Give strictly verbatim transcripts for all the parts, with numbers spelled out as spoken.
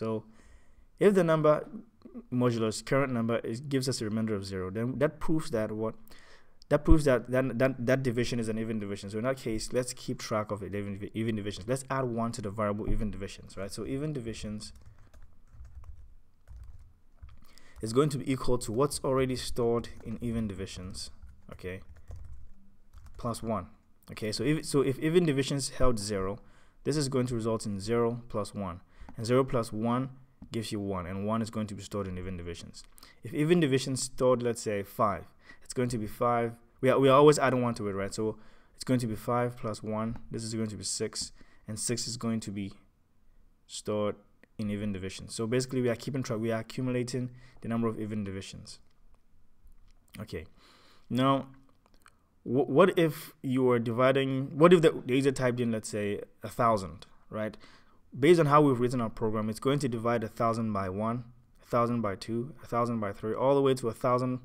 So if the number modulus current number is gives us a remainder of zero, then that proves that what that proves that that, that that division is an even division. So in that case, let's keep track of the even, even divisions. Let's add one to the variable even divisions, right? So even divisions is going to be equal to what's already stored in even divisions, okay, plus one. Okay, so if so if even divisions held zero, this is going to result in zero plus one, and zero plus one gives you one, and one is going to be stored in even divisions. If even divisions stored, let's say five, it's going to be five. We are, we are always adding one to it, right? So it's going to be five plus one. This is going to be six, and six is going to be stored in even divisions. So basically, we are keeping track. We are accumulating the number of even divisions. Okay, now. What if you were dividing, what if the user typed in, let's say, a thousand, right? Based on how we've written our program, it's going to divide a thousand by one, a thousand by two, a thousand by three, all the way to a thousand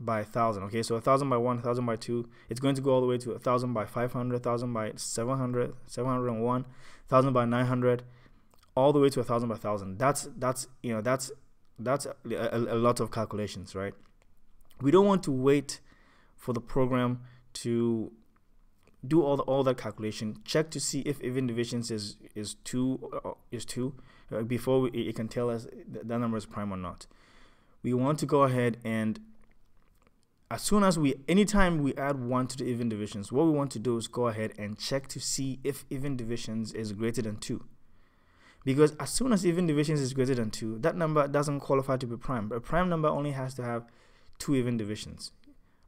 by a thousand. Okay, so a thousand by one, a thousand by two, it's going to go all the way to a thousand by five hundred, a thousand by seven hundred, seven hundred and one, a thousand by nine hundred, all the way to a thousand by a thousand. That's that's you know that's that's a, a, a lot of calculations, right? We don't want to wait for the program to do all the, all that calculation. Check to see if even divisions is is two is two uh, before we, it can tell us that number is prime or not. We want to go ahead and as soon as we anytime we add one to the even divisions, what we want to do is go ahead and check to see if even divisions is greater than two. Because as soon as even divisions is greater than two, that number doesn't qualify to be prime. A prime number only has to have two even divisions.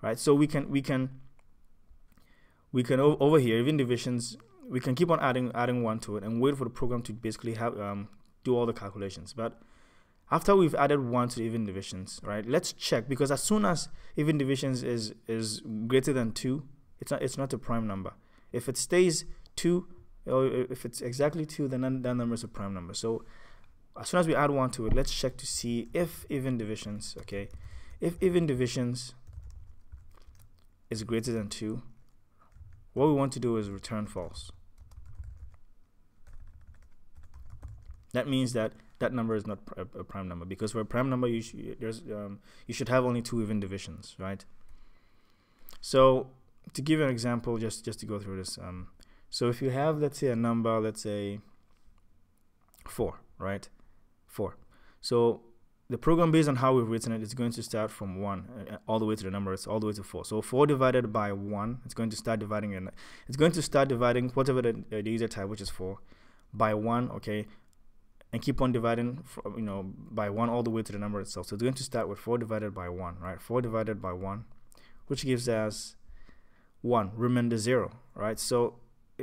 Right, so we can we can we can over here even divisions we can keep on adding adding one to it and wait for the program to basically have um, do all the calculations. But after we've added one to the even divisions, right? Let's check, because as soon as even divisions is is greater than two, it's not it's not a prime number. If it stays two, or if it's exactly two, then that number is a prime number. So as soon as we add one to it, let's check to see if even divisions, okay, if even divisions is greater than two, what we want to do is return false. That means that that number is not pr a prime number, because for a prime number you, sh there's, um, you should have only two even divisions, right? So to give an example, just, just to go through this, um, so if you have, let's say, a number, let's say four, right? four. So the program, based on how we've written it, is going to start from one uh, all the way to the number. It's all the way to four. So four divided by one, it's going to start dividing. And it's going to start dividing whatever the, uh, the user type, which is four, by one. Okay, and keep on dividing, from, you know, by one all the way to the number itself. So it's going to start with four divided by one, right? Four divided by one, which gives us one remainder zero, right? So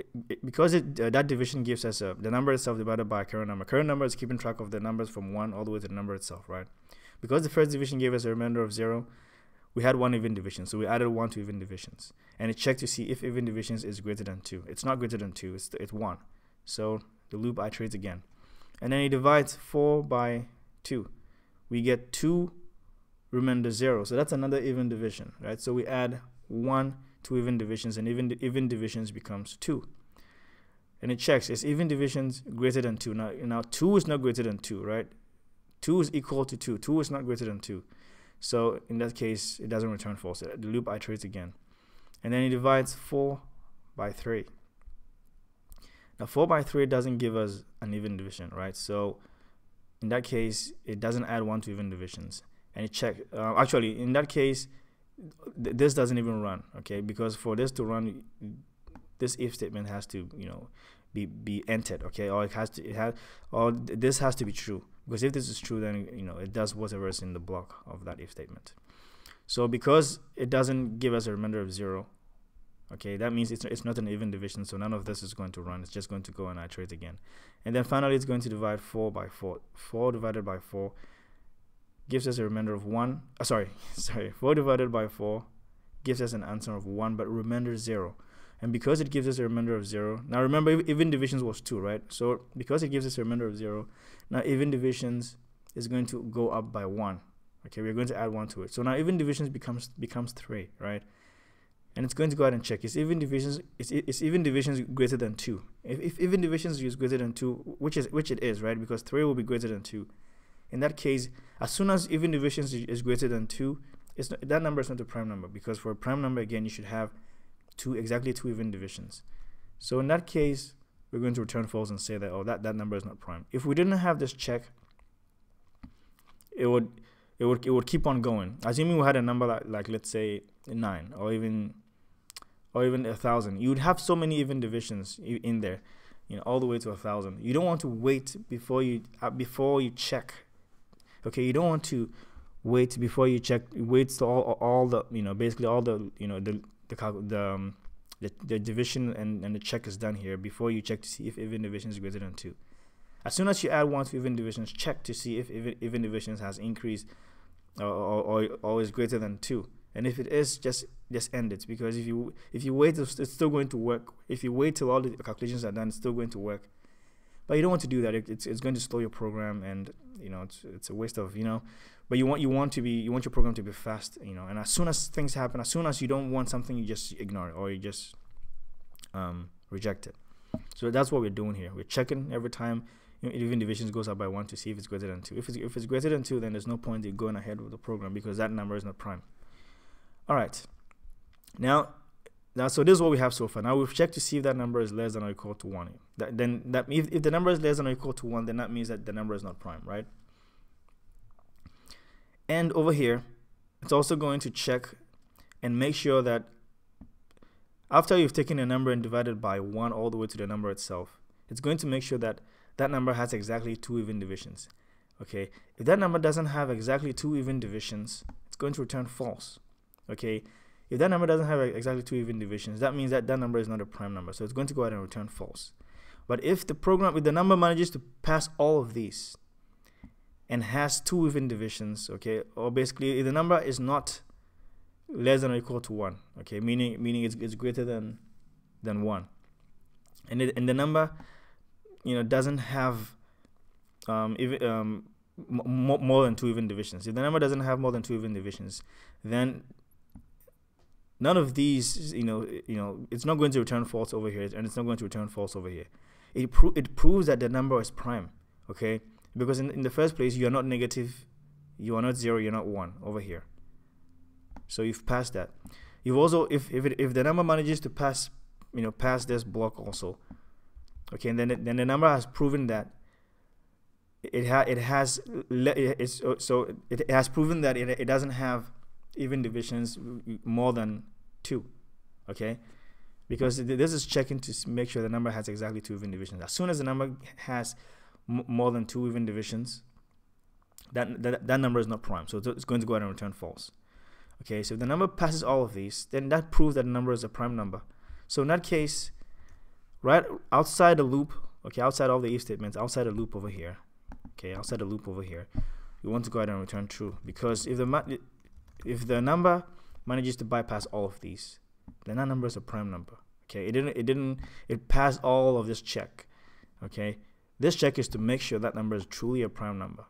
It, it, because it, uh, that division gives us uh, the number itself divided by current number. Current number is keeping track of the numbers from one all the way to the number itself, right? Because the first division gave us a remainder of zero, we had one even division, so we added one to even divisions, and it checked to see if even divisions is greater than two. It's not greater than two, it's, it's one. So the loop iterates again, and then it divides four by two. We get two remainder zero, so that's another even division, right? So we add one to even divisions, and even even divisions becomes two, and it checks, is even divisions greater than two? Now, now two is not greater than two, right? Two is equal to two. Two is not greater than two, so in that case, it doesn't return false. The loop iterates again, and then it divides four by three. Now, four by three doesn't give us an even division, right? So in that case, it doesn't add one to even divisions, and it checks. Uh, actually, in that case, this doesn't even run, okay, because for this to run, this if statement has to, you know, be be entered, okay, or it has to it has or this has to be true, because if this is true, then, you know, it does whatever is in the block of that if statement. So because it doesn't give us a remainder of zero, okay, that means it's, it's not an even division, so none of this is going to run. It's just going to go and iterate again, and then finally it's going to divide four by four. Four divided by four gives us a remainder of one. Uh, sorry, sorry. Four divided by four gives us an answer of one, but remainder zero. And because it gives us a remainder of zero, now remember, even divisions was two, right? So because it gives us a remainder of zero, now even divisions is going to go up by one. Okay, we're going to add one to it. So now even divisions becomes becomes three, right? and it's going to go ahead and check. It's even divisions. It's, it's even divisions greater than two. If, if even divisions is greater than two, which is which it is, right? Because three will be greater than two. In that case, as soon as even divisions is greater than two, it's not, that number is not a prime number, because for a prime number, again, you should have two exactly two even divisions. So in that case, we're going to return false and say that oh that that number is not prime. If we didn't have this check, it would it would it would keep on going. Assuming we had a number like, like let's say nine or even or even a thousand, you would have so many even divisions in there, you know, all the way to a thousand. You don't want to wait before you uh, before you check. Okay, you don't want to wait before you check. Wait till all all the you know basically all the you know the the the um, The, the division and, and the check is done here before you check to see if even division is greater than two. As soon as you add one to even divisions, check to see if even, even divisions has increased or, or, or is greater than two. And if it is, just just end it, because if you if you wait, it's still going to work. If you wait till all the calculations are done, it's still going to work. But you don't want to do that. It, it's, it's going to slow your program, and you know it's, it's a waste of you know. But you want you want to be you want your program to be fast, you know. And as soon as things happen, as soon as you don't want something, you just ignore it or you just um, reject it. So that's what we're doing here. We're checking every time you know, even divisions goes up by one to see if it's greater than two. If it's if it's greater than two, then there's no point in going ahead with the program, because that number is not prime. All right. Now. Now, so this is what we have so far. Now we've checked to see if that number is less than or equal to one. That, then, that if, if the number is less than or equal to one, then that means that the number is not prime, right? And over here, it's also going to check and make sure that after you've taken a number and divided by one all the way to the number itself, it's going to make sure that that number has exactly two even divisions. Okay, if that number doesn't have exactly two even divisions, it's going to return false. Okay. If that number doesn't have exactly two even divisions, that means that that number is not a prime number, so it's going to go ahead and return false. But if the program, if the number manages to pass all of these and has two even divisions, okay, or basically if the number is not less than or equal to one, okay, meaning meaning it's, it's greater than than one, and it, and the number, you know, doesn't have um even um more, more than two even divisions. If the number doesn't have more than two even divisions, then none of these, you know, you know, it's not going to return false over here, and it's not going to return false over here. It pro it proves that the number is prime, okay? Because in, in the first place, you are not negative, you are not zero, you're not one over here. So you've passed that. You've also, if if it, if the number manages to pass, you know, pass this block also, okay, and then it, then the number has proven that it ha it has it's, so it has proven that it it doesn't have even divisions more than two, okay? Because this is checking to make sure the number has exactly two even divisions. As soon as the number has m more than two even divisions, that, that that number is not prime, so it's going to go ahead and return false. Okay, so if the number passes all of these, then that proves that the number is a prime number. So in that case, right outside the loop, okay, outside all the if statements, outside the loop over here, okay, outside the loop over here, you want to go ahead and return true, because if the ma if the number manages to bypass all of these, then that number is a prime number. Okay, it didn't, it didn't, it passed all of this check. Okay, this check is to make sure that number is truly a prime number.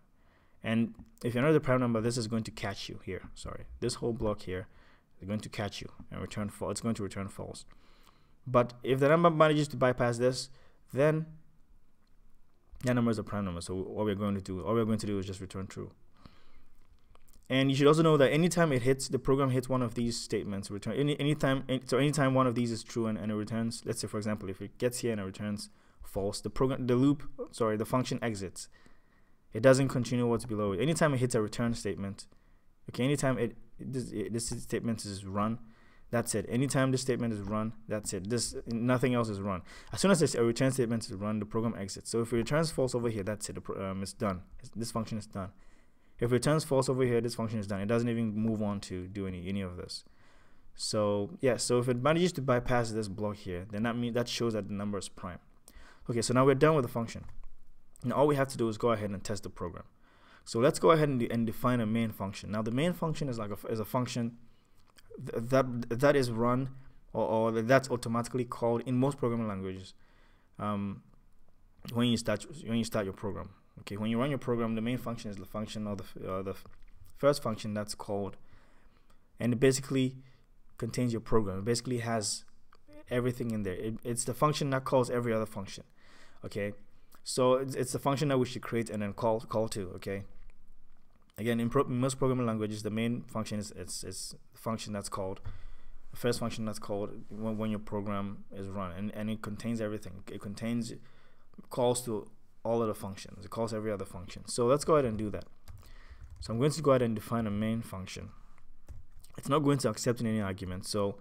And if you're not the prime number, this is going to catch you here. Sorry, this whole block here is going to catch you and return false. It's going to return false. But if the number manages to bypass this, then that number is a prime number. So what we're going to do, all we're going to do is just return true. And you should also know that anytime it hits, the program hits one of these statements, return any anytime so anytime one of these is true and, and it returns, let's say for example, if it gets here and it returns false, the program the loop, sorry, the function exits. It doesn't continue what's below it. Anytime it hits a return statement, okay, anytime it, it, this, it this statement is run, that's it. Anytime this statement is run, that's it. This nothing else is run. As soon as a return statement is run, the program exits. So if it returns false over here, that's it. The pro, um, it's done. It's, this function is done. If it returns false over here, this function is done. It doesn't even move on to do any any of this. So yeah, so if it manages to bypass this block here, then that means that shows that the number is prime. Okay, so now we're done with the function. Now all we have to do is go ahead and test the program. So let's go ahead and, de and define a main function. Now the main function is like a, is a function th that that is run or, or that's automatically called in most programming languages um, when you start when you start your program. Okay, when you run your program, the main function is the function or the, uh, the first function that's called, and basically contains your program. It basically has everything in there. It, it's the function that calls every other function. Okay, so it's, it's the function that we should create and then call call to. Okay, again, in, pro in most programming languages, the main function is it's it's the function that's called, the first function that's called when, when your program is run, and and it contains everything. It contains calls to all of the functions. It calls every other function. So let's go ahead and do that. So I'm going to go ahead and define a main function. It's not going to accept any arguments, so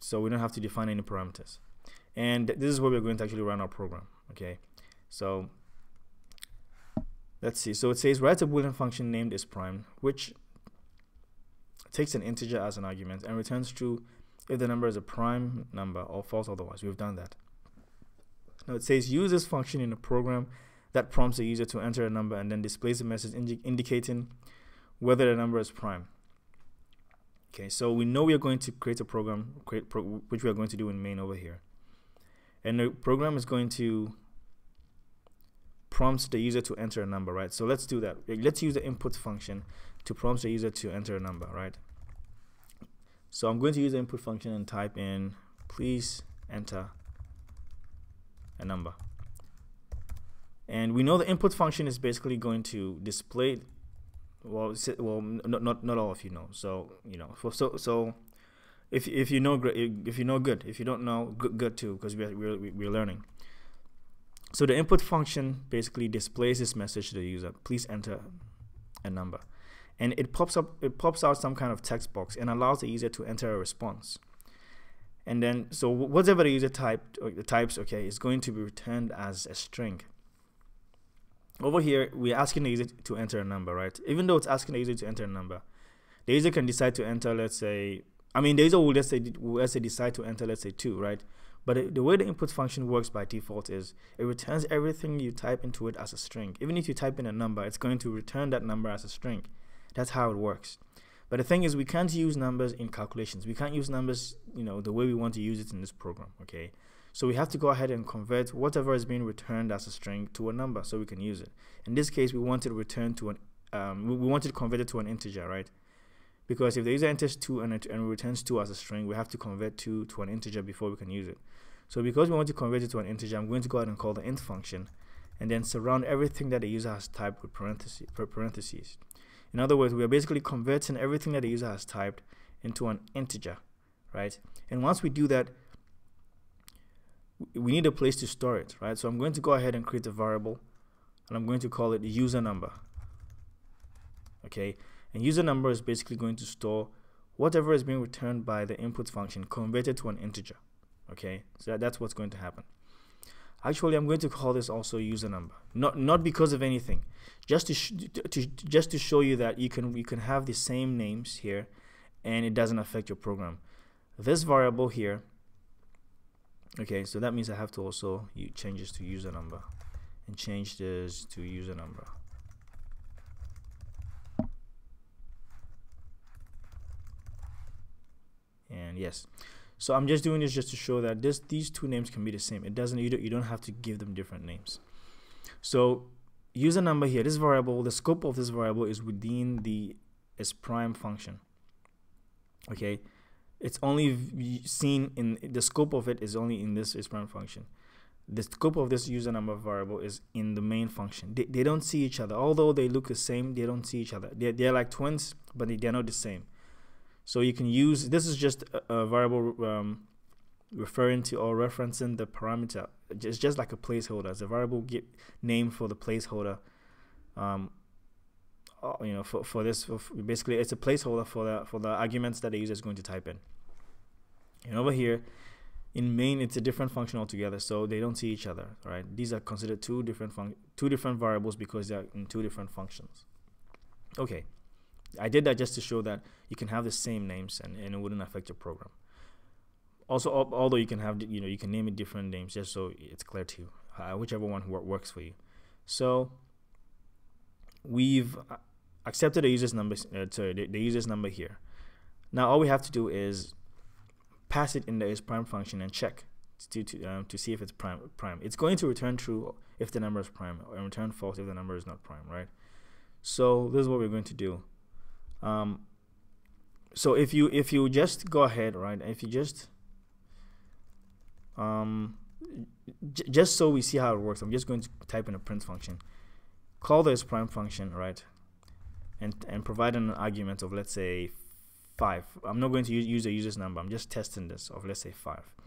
so we don't have to define any parameters. And this is where we're going to actually run our program. Okay, so let's see. So it says write a boolean function named is prime, which takes an integer as an argument and returns true if the number is a prime number or false otherwise. We've done that. Now it says use this function in a program that prompts the user to enter a number and then displays a message indi indicating whether the number is prime. Okay, so we know we are going to create a program, create pro which we are going to do in main over here. And the program is going to prompt the user to enter a number, right? So let's do that. Let's use the input function to prompt the user to enter a number, right? So I'm going to use the input function and type in, please enter a number. And we know the input function is basically going to display, well, well, not not not all of you know. So you know, for, so so, if if you know if you know good, if you don't know good, good too, because we're we're we're learning. So the input function basically displays this message to the user: please enter a number, and it pops up, it pops out some kind of text box and allows the user to enter a response. And then, so whatever the user typed, or the types, okay, is going to be returned as a string. Over here, we're asking the user to enter a number, right? Even though it's asking the user to enter a number, the user can decide to enter, let's say, I mean, the user will, let's say, will, let's say decide to enter, let's say, two, right? But it, the way the input function works by default is it returns everything you type into it as a string. Even if you type in a number, it's going to return that number as a string. That's how it works. But the thing is, we can't use numbers in calculations. We can't use numbers, you know, the way we want to use it in this program, okay? So we have to go ahead and convert whatever is being returned as a string to a number so we can use it. In this case, we want it returned to an, um, we want it converted to an integer, right? Because if the user enters two and, it, and returns two as a string, we have to convert two to an integer before we can use it. So because we want to convert it to an integer, I'm going to go ahead and call the int function and then surround everything that the user has typed with parentheses. parentheses. In other words, we are basically converting everything that the user has typed into an integer, right? And once we do that, we need a place to store it, right? So I'm going to go ahead and create a variable, and I'm going to call it user number. Okay, and user number is basically going to store whatever is being returned by the input function converted to an integer. Okay, so that, that's what's going to happen. Actually, I'm going to call this also user number, not not because of anything, just to, sh to just to show you that you can you can have the same names here, and it doesn't affect your program. This variable here. Okay, so that means I have to also you change this to user number, and change this to user number. And yes, so I'm just doing this just to show that this these two names can be the same. It doesn't you don't, you don't have to give them different names. So user number here, this variable, the scope of this variable is within the is prime function. Okay. It's only seen in the scope of it is only in this is prime function. The scope of this user number variable is in the main function. They, they don't see each other, although they look the same. They don't see each other. They're, they're like twins, but they, they're not the same. So you can use this is just a, a variable um, referring to or referencing the parameter. It's just like a placeholder. It's a variable get name for the placeholder. Um, Uh, you know, for for this, for basically, it's a placeholder for the for the arguments that the user is going to type in. And over here, in main, it's a different function altogether, so they don't see each other. Right? These are considered two different func two different variables because they are in two different functions. Okay, I did that just to show that you can have the same names and and it wouldn't affect your program. Also, al although you can have you know you can name it different names just so it's clear to you, uh, whichever one wor works for you. So we've accepted the user's number, uh, sorry, the, the user's number here. Now all we have to do is pass it in the is prime function and check to to, um, to see if it's prime. Prime. It's going to return true if the number is prime, and return false if the number is not prime, right? So this is what we're going to do. Um, so if you if you just go ahead, right, if you just um j just so we see how it works, I'm just going to type in a print function, call this prime function, right, and and provide an argument of, let's say, five. I'm not going to use, use a user's number, I'm just testing this, of let's say five.